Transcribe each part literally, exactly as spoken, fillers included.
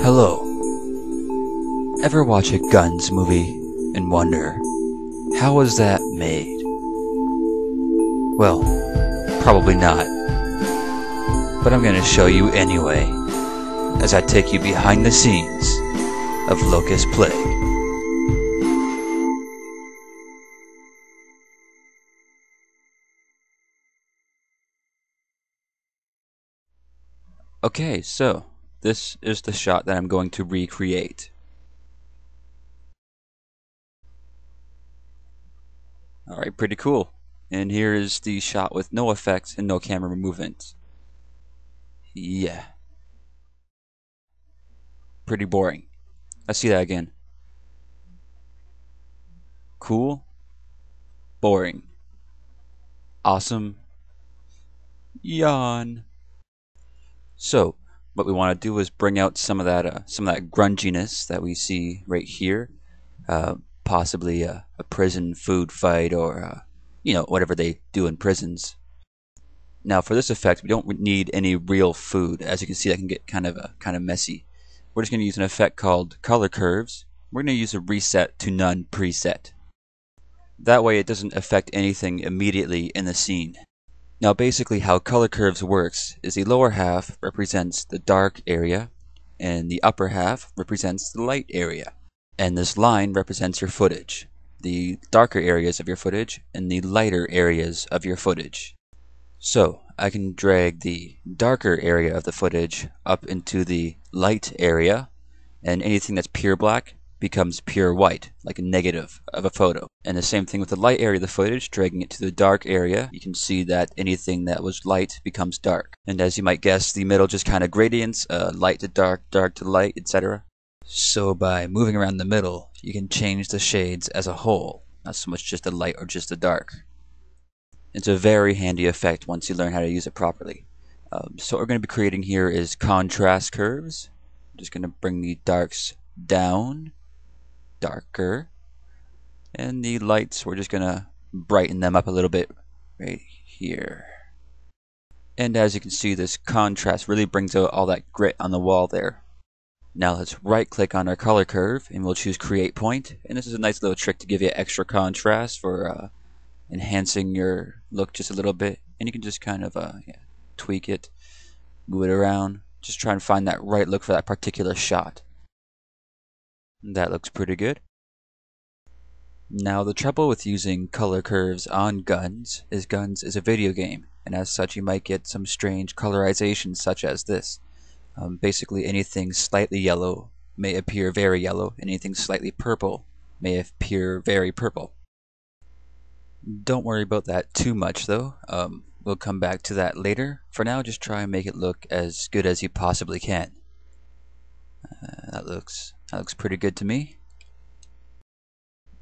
Hello. Ever watch a GunZ movie and wonder, how was that made? Well, probably not. But I'm going to show you anyway, as I take you behind the scenes of Locust Plague. Okay, so this is the shot that I'm going to recreate. Alright, pretty cool. And here is the shot with no effects and no camera movement. Yeah. Pretty boring. Let's see that again. Cool. Boring. Awesome. Yawn. So, what we want to do is bring out some of that, uh, some of that grunginess that we see right here. Uh, possibly a, a prison food fight, or uh, you know, whatever they do in prisons. Now, for this effect, we don't need any real food. As you can see, that can get kind of uh, kind of messy. We're just going to use an effect called color curves. We're going to use a reset to none preset. That way, it doesn't affect anything immediately in the scene. Now, basically, how color curves works is the lower half represents the dark area, and the upper half represents the light area. And this line represents your footage, the darker areas of your footage and the lighter areas of your footage. So I can drag the darker area of the footage up into the light area, and anything that's pure black becomes pure white, like a negative of a photo. And the same thing with the light area of the footage, dragging it to the dark area, you can see that anything that was light becomes dark. And as you might guess, the middle just kind of gradients, uh, light to dark, dark to light, et cetera. So by moving around the middle, you can change the shades as a whole, not so much just the light or just the dark. It's a very handy effect once you learn how to use it properly. Um, so what we're going to be creating here is contrast curves. I'm just going to bring the darks down, darker, and the lights, we're just going to brighten them up a little bit right here. And as you can see, this contrast really brings out all that grit on the wall there. Now let's right click on our color curve and we'll choose create point, and this is a nice little trick to give you extra contrast for uh, enhancing your look just a little bit. And you can just kind of uh, yeah, tweak it, move it around, just try and find that right look for that particular shot. And that looks pretty good. Now the trouble with using color curves on GunZ is GunZ is a video game, and as such you might get some strange colorizations such as this. Um, basically anything slightly yellow may appear very yellow, and anything slightly purple may appear very purple. Don't worry about that too much though, um, we'll come back to that later. For now, just try and make it look as good as you possibly can. Uh, that looks that looks pretty good to me.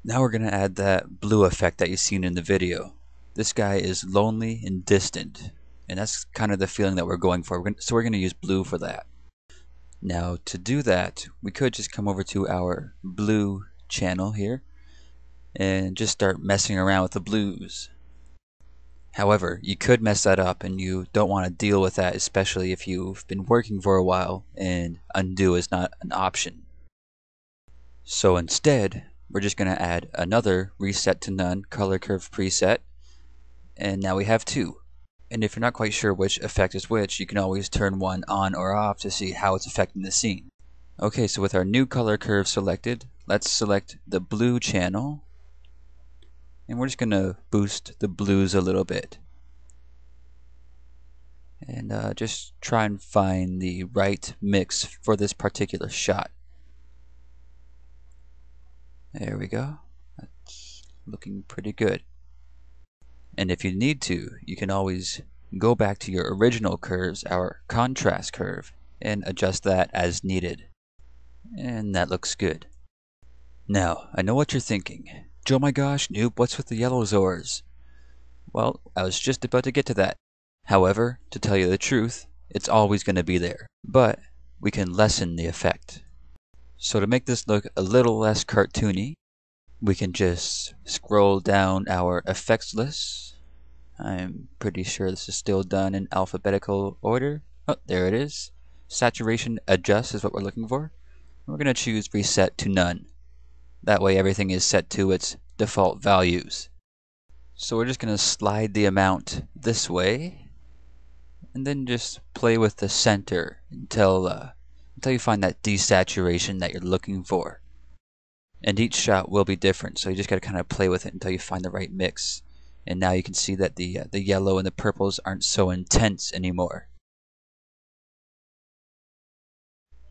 Now we're going to add that blue effect that you've seen in the video. This guy is lonely and distant. And that's kind of the feeling that we're going for. We're gonna, so we're going to use blue for that. Now to do that, we could just come over to our blue channel here and just start messing around with the blues. However, you could mess that up, and you don't want to deal with that, especially if you've been working for a while and undo is not an option. So instead, we're just going to add another reset to none color curve preset, and now we have two. And if you're not quite sure which effect is which, you can always turn one on or off to see how it's affecting the scene. Okay, so with our new color curve selected, let's select the blue channel, and we're just going to boost the blues a little bit. And uh, just try and find the right mix for this particular shot. There we go. That's looking pretty good. And if you need to, you can always go back to your original curves, our contrast curve, and adjust that as needed. And that looks good. Now, I know what you're thinking. Joe, my gosh, noob, what's with the yellow zors? Well, I was just about to get to that. However, to tell you the truth, it's always going to be there. But we can lessen the effect. So to make this look a little less cartoony, we can just scroll down our effects list. I'm pretty sure this is still done in alphabetical order. Oh, there it is. Saturation adjust is what we're looking for. We're going to choose reset to none. That way everything is set to its default values. So we're just going to slide the amount this way, and then just play with the center until uh, until you find that desaturation that you're looking for. And each shot will be different, so you just got to kind of play with it until you find the right mix. And now you can see that the uh, the yellow and the purples aren't so intense anymore.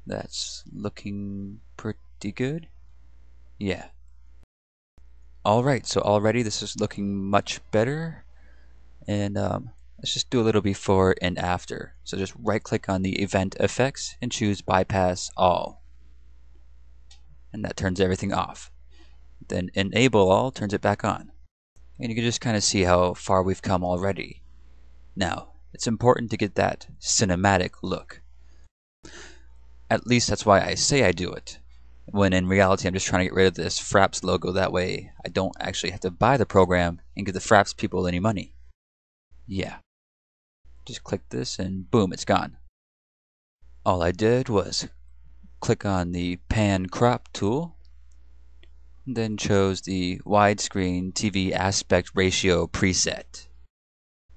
That's looking pretty good. Yeah. Alright, so already this is looking much better, and um, let's just do a little before and after. So just right click on the event effects and choose bypass all, and that turns everything off. Then enable all turns it back on, and you can just kind of see how far we've come already. Now it's important to get that cinematic look. At least that's why I say I do it, when in reality I'm just trying to get rid of this Fraps logo. That way I don't actually have to buy the program and give the Fraps people any money. Yeah. Just click this and boom, it's gone. All I did was click on the pan crop tool, and then chose the widescreen T V aspect ratio preset.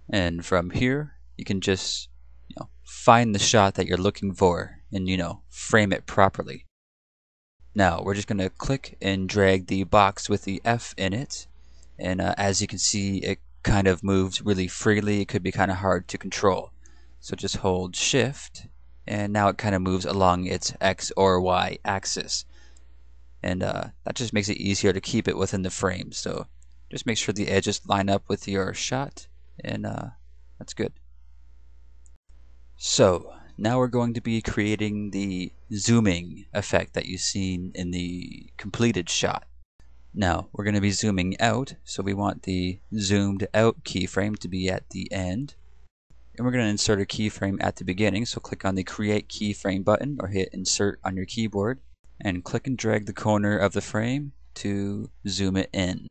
And from here you can just, you know, find the shot that you're looking for and, you know, frame it properly. Now we're just going to click and drag the box with the F in it, and uh, as you can see it kind of moves really freely. It could be kind of hard to control, so just hold shift and now it kind of moves along its X or Y axis, and uh, that just makes it easier to keep it within the frame. So just make sure the edges line up with your shot, and uh, that's good. So now we're going to be creating the zooming effect that you've seen in the completed shot. Now we're going to be zooming out, so we want the zoomed out keyframe to be at the end, and we're going to insert a keyframe at the beginning. So click on the create keyframe button or hit insert on your keyboard and click and drag the corner of the frame to zoom it in.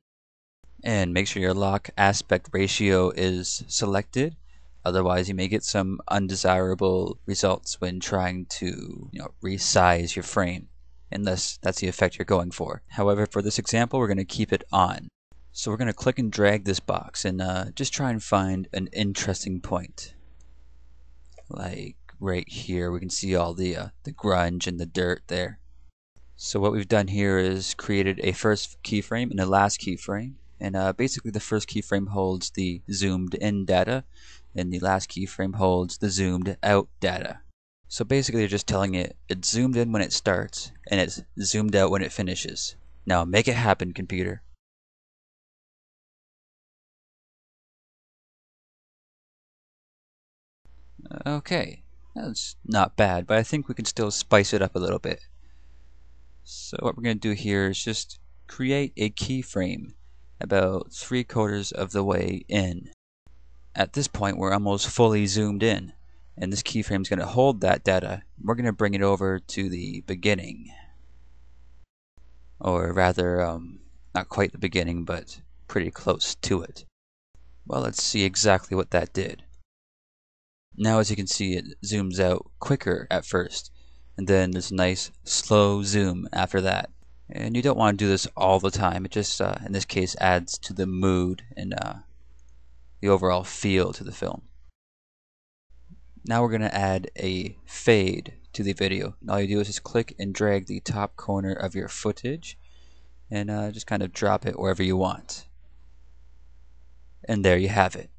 And make sure your lock aspect ratio is selected, otherwise you may get some undesirable results when trying to, you know, resize your frame, unless that's the effect you're going for. However, for this example we're going to keep it on. So we're going to click and drag this box and uh, just try and find an interesting point. Like right here we can see all the, uh, the grunge and the dirt there. So what we've done here is created a first keyframe and a last keyframe, and uh, basically the first keyframe holds the zoomed in data, and the last keyframe holds the zoomed out data. So basically you're just telling it it's zoomed in when it starts and it's zoomed out when it finishes. Now make it happen, computer. Okay, that's not bad, but I think we can still spice it up a little bit. So what we're going to do here is just create a keyframe about three quarters of the way in. At this point we're almost fully zoomed in, and this keyframe is going to hold that data. We're going to bring it over to the beginning, or rather um, not quite the beginning but pretty close to it. Well, let's see exactly what that did. Now as you can see it zooms out quicker at first, and then there's a nice slow zoom after that. And you don't want to do this all the time. It just uh, in this case adds to the mood and uh, the overall feel to the film. Now we're going to add a fade to the video, and all you do is just click and drag the top corner of your footage and uh, just kind of drop it wherever you want, and there you have it.